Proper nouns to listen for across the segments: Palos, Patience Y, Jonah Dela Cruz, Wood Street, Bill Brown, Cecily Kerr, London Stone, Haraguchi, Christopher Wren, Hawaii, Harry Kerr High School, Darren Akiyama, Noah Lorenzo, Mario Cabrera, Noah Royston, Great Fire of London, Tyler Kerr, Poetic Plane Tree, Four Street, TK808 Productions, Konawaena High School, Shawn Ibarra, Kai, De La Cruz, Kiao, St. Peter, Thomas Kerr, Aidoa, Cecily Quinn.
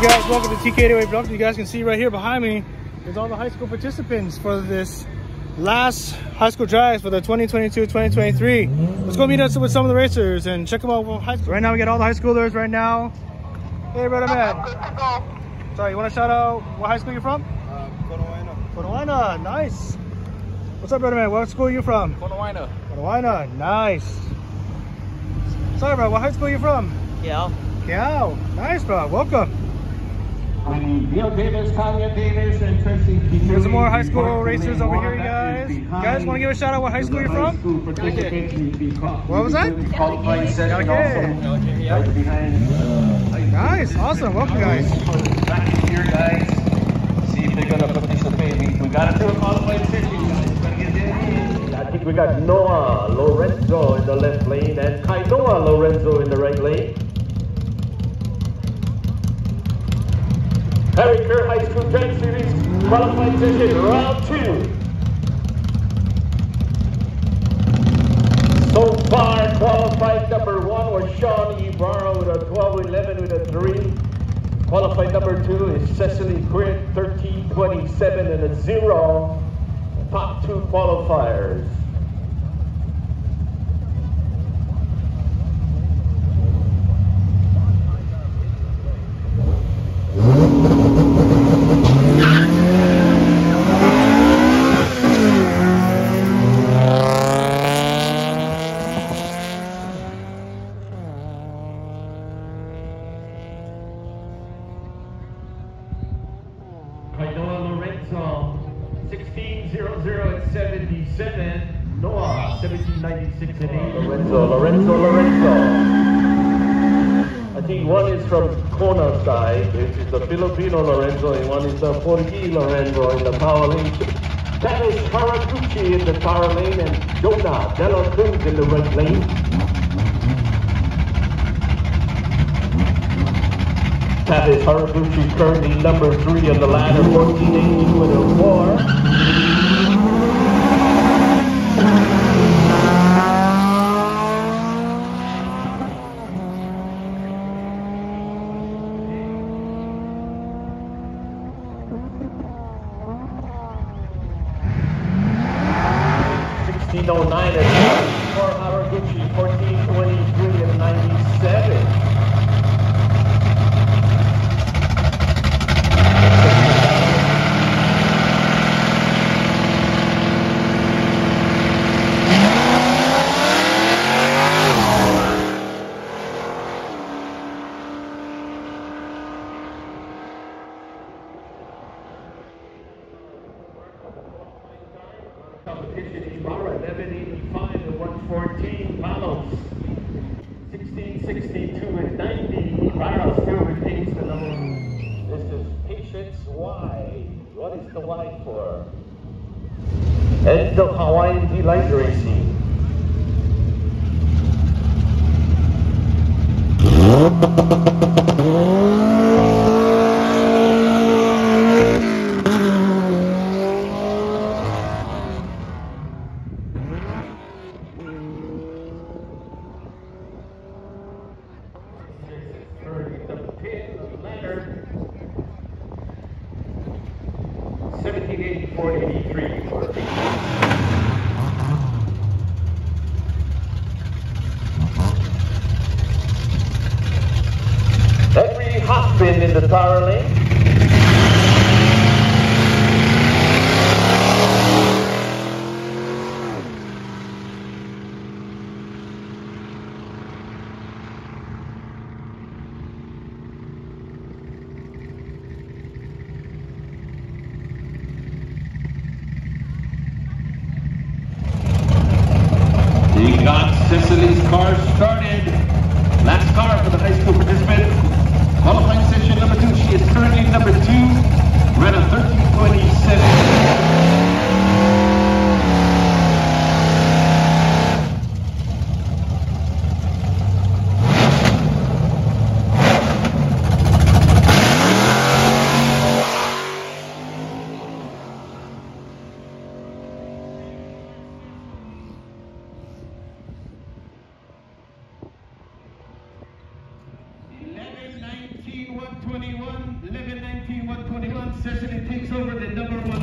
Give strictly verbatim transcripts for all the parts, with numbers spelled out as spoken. What's up, guys? Welcome to T K eight oh eight Productions. You guys can see right here behind me is all the high school participants for this last high school drives for the twenty twenty-two twenty twenty-three. Let's go meet up with some of the racers and check them out with high school. Right now we got all the high schoolers right now. Hey, brother man. Sorry, you want to shout out what high school you're from? Uh, Konawaena. Konawaena, nice. What's up, brother man? What school are you from? Konawaena. Konawaena, nice. Sorry, bro, what high school are you from? Kiao. Kiao, nice, bro, welcome. Neil Davis, Tanya Davis, and Tracy. There's some more high school racers over here, you guys. You guys want to give a shout out what high school you're from? What was that? Nice, awesome, welcome, guys. Back here, guys. See if they're gonna participate. We gotta do a qualified safety. I think we got Noah Lorenzo in the left lane and Kai Noah Lorenzo in the right lane. Harry Kerr High School Track Series qualified session round two. So far, qualified number one was Shawn Ibarra with a twelve eleven with a three. Qualified number two is Cecily Quinn, thirteen twenty-seven and a zero. Top two qualifiers. sixteen oh oh and seventy-seven, Noah, seventeen ninety-six and eight. Lorenzo, Lorenzo, Lorenzo. I think one is from Kona side, which is the Filipino Lorenzo, and one is the Portuguese Lorenzo in the power lane. That is Haraguchi in the power lane and Jonah Dela Cruz in the red lane. That is Haraguchi, currently number three on the ladder, fourteen eighty-two and a four. sixteen oh nine and for Haraguchi, fourteen twenty-three and ninety-seven. Competition Ibarra, eleven eighty-five and one fourteen, Palos, sixteen sixty-two and ninety, Ibarra still retains the number. This is Patience Y. What is the Y for? And the Hawaiian Delight Racing. Every hop in in the power lane. Cecily's car started. Last car for the high school participant. Qualifying session number two. She is currently number two. Ran a thirteen twenty-seven. one twenty-one, eleven nineteen, one twenty-one. Cecily takes over the number one.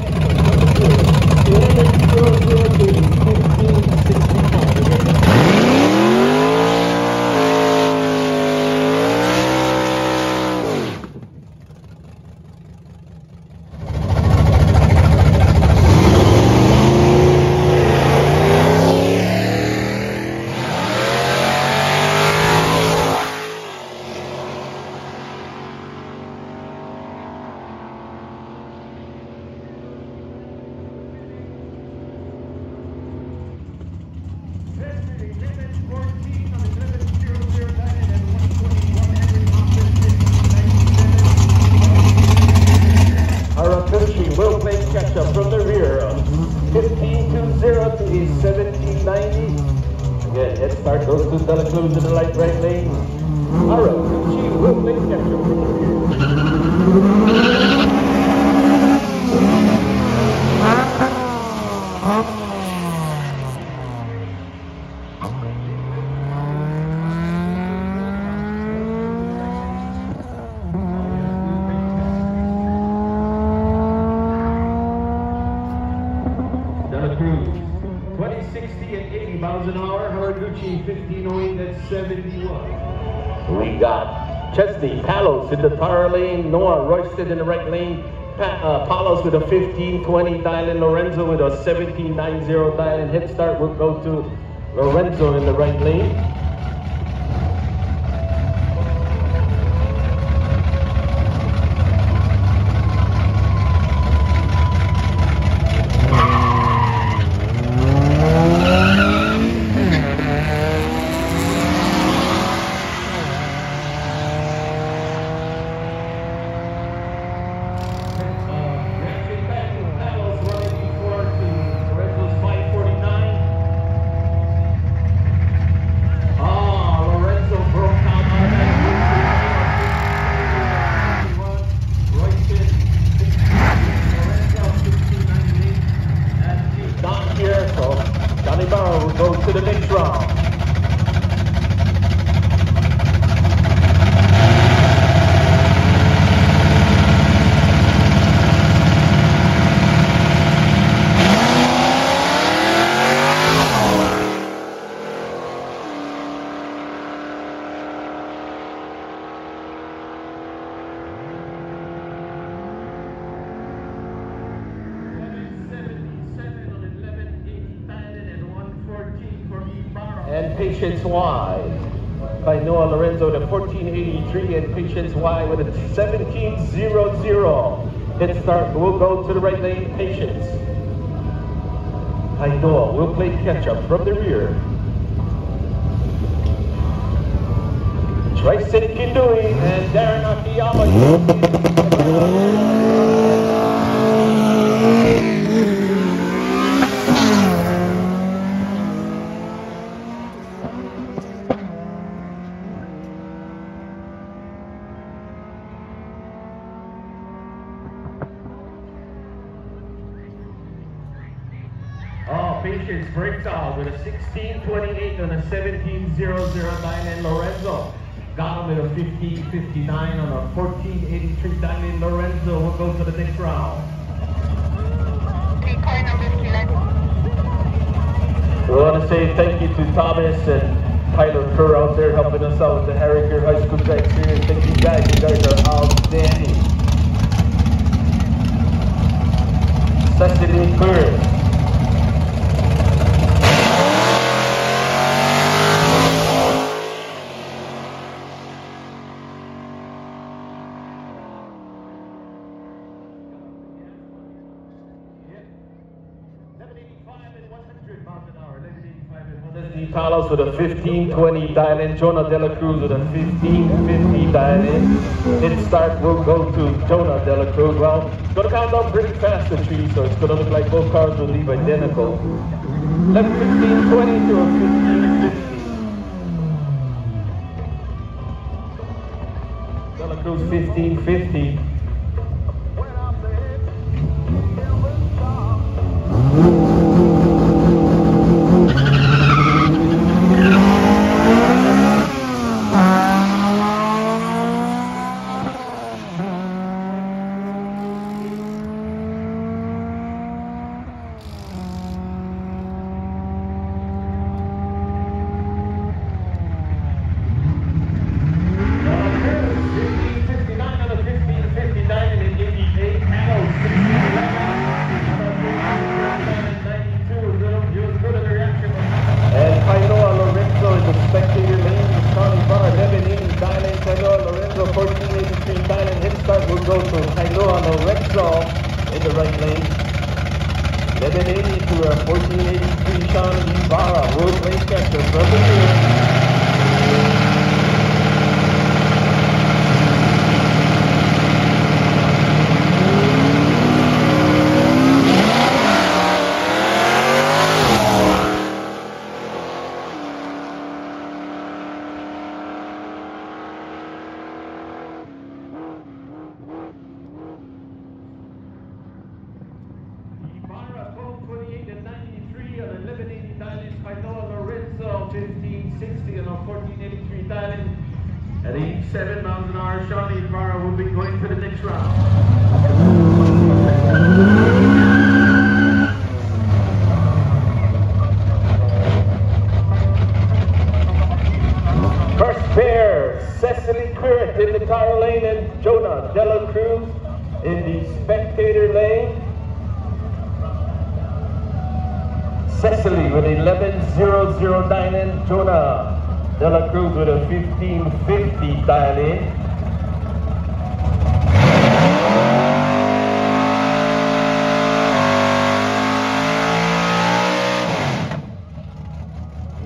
Palos in the power lane, Noah Royston in the right lane, uh, Palos with a fifteen twenty dial-in, Lorenzo with a seventeen ninety dial-in. Head start will go to Lorenzo in the right lane. Patience Y by Noah Lorenzo to fourteen eighty-three and Patience Y with a seventeen hundred. Hit start, we'll go to the right lane, Patience. Aidoa will play catch up from the rear. Tri-City Kindui and Darren Akiyama. With a sixteen twenty-eight on a seventeen oh oh nine, and Lorenzo got him with a fifteen fifty-nine on a fourteen eighty-three diamond. Lorenzo will go to the next round. We want to say thank you to Thomas and Tyler Kerr out there helping us out with the Harry Kerr High School track series. Thank you guys, you guys are outstanding. Cecily Quinn. Palos with a fifteen twenty dial-in, Jonah Dela Cruz with a fifteen fifty dial-in. Hit start will go to Jonah Dela Cruz. Well, it's going to count up pretty fast, the tree, so it's going to look like both cars will leave identical. Left fifteen twenty to a fifteen fifty. Dela Cruz fifteen fifty. please check the book of by Noah Lorenzo, fifteen sixty, and on fourteen eighty-three Thailand. At eighty-seven miles an hour, Shawn Ibarra will be going to the next round. First pair, Cecily Kerr in the tire lane and Jonah Dela Cruz in the spectator lane. Cecily with eleven zero zero dial-in, Jonah De La Cruz with a fifteen fifty dial-in.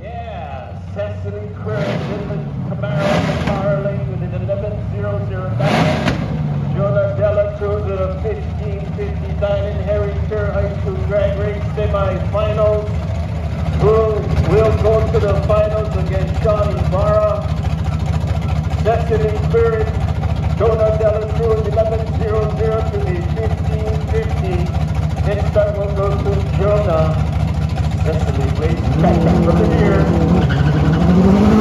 Yeah, Cecily Kerr in the Camaro in the power lane with an eleven zero zero dial-in, Jonah De La Cruz with a fifteen fifty dial-in. Harry Kerr High School drag race semi-finals. We'll, we'll go to the finals against Shawn Ibarra. Destiny Spirit, Jonah Dela Cruz, eleven zero zero to the fifteen fifty. Next time we'll go to Jonah. Destiny, please catch up from the ear.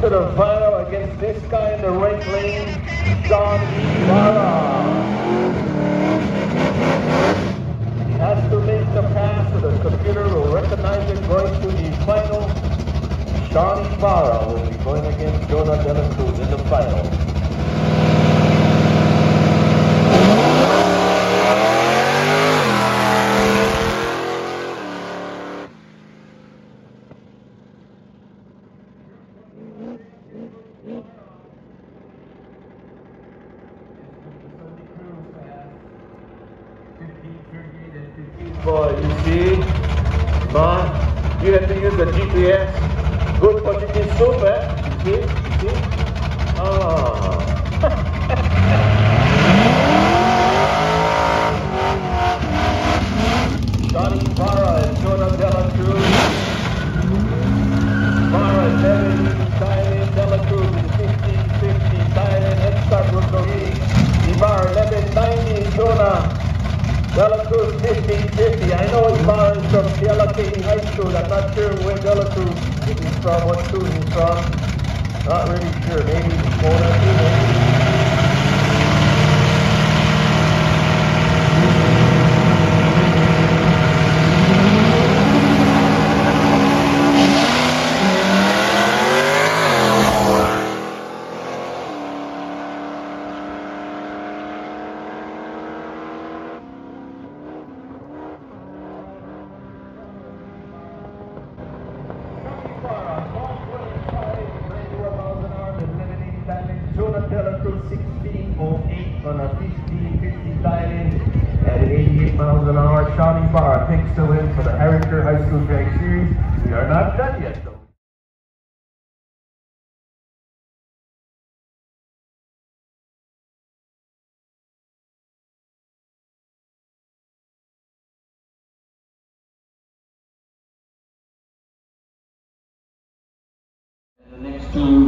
To the final against this guy in the right lane, Shawn Ibarra. He has to make the pass, so the computer will recognize it going to the final. Shawn Ibarra will be going against Jonah De La Cruz in the final. Boy, you see, man, you have to use the G P S. Good for G P S super, you see, you see. Ah. Shawn Ibarra and Jonah De La Cruz. Ibarra is having Thailand, De La Cruz in fifteen fifty, Thailand, head start with Ibarra eleven ninety, Jonah De La Cruz fifteen fifty. I know Ibarra is from Kiao High School. I'm not sure where De La Cruz is from, what school he's from. Not really sure. Maybe Two,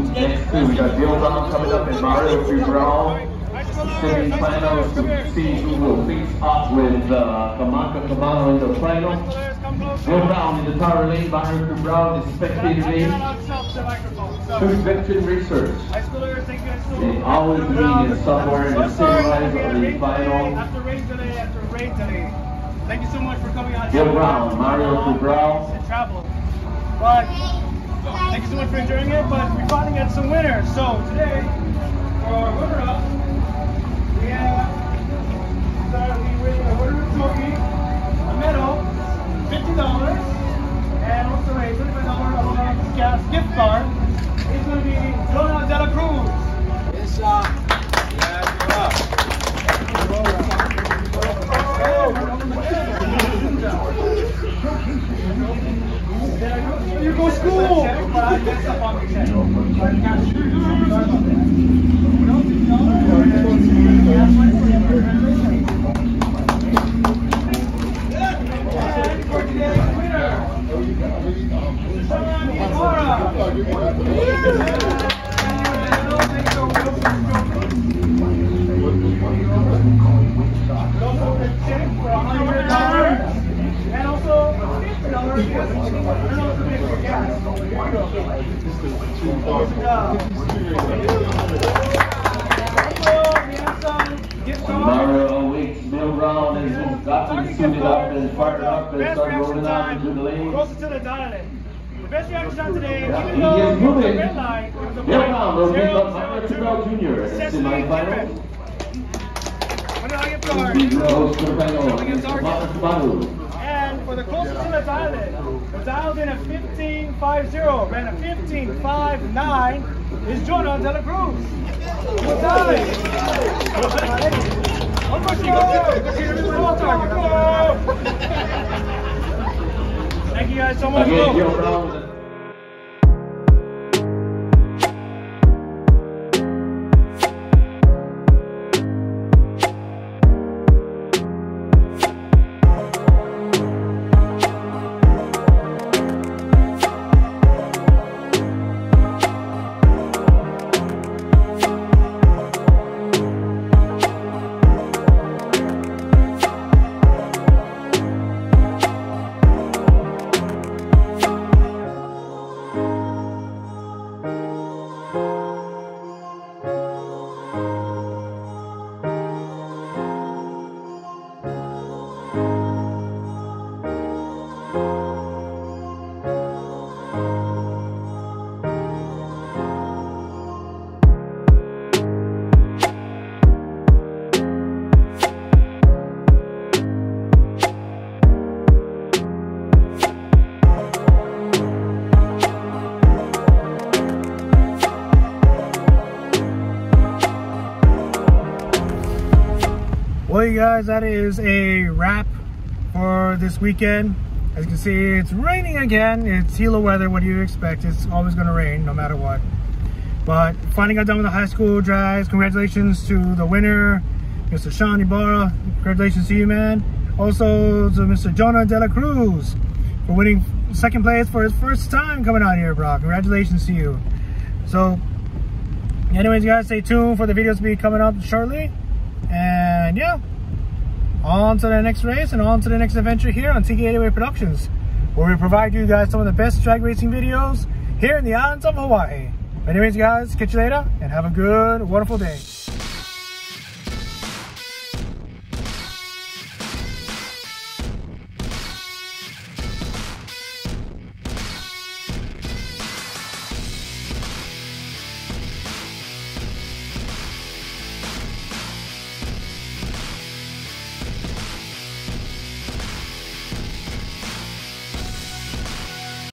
next two, we got Bill Brown coming up and Mario Cabrera. Semi-finals to see who will face off with uh, Kamaka Cabano in the final. Bill Brown in the tower lane, Mario Cabrera in the spectator lane. Conviction research. They always lead in somewhere in the semi-finals or the final. After rain today, after rain today. Thank you so much for coming on. Bill Brown, Mario Cabrera. But so much for enjoying it, but we finally got some winners. So today, for our winner up, we have started with a winner trophy, a medal, fifty dollars, and also a twenty-five dollar Alumni Scouts gift card. It's going to be Jonah Dela Cruz. Yes, sir. You go to school! And for today's winner, Shawn Ibarra! Mario Weeks, Bill Brown has got to suit it up and partner up and start rolling out into the lane. Closer to the diamond. The best reaction shot today, even though it was a red line, it was a white line. zero zero two, Cecily Quinn. Winner on your card, Kamaka Cabano. And for the closest to the dialed, the dialed in at fifteen fifty, ran a fifteen fifty-nine, is Jonah Dela Cruz. Good dialing. One more time. Thank you guys so much. Okay, guys, that is a wrap for this weekend. As you can see, it's raining again. It's Hilo weather. What do you expect? It's always going to rain no matter what. But finally got done with the high school drives. Congratulations to the winner, Mister Shawn Ibarra. Congratulations to you, man. Also to Mister Jonah Dela Cruz for winning second place for his first time coming out here, bro. Congratulations to you. So anyways, you guys stay tuned for the videos to be coming up shortly. And yeah, on to the next race and on to the next adventure here on T K eight oh eight Productions, where we provide you guys some of the best drag racing videos here in the islands of Hawaii. Anyways guys, catch you later and have a good, wonderful day.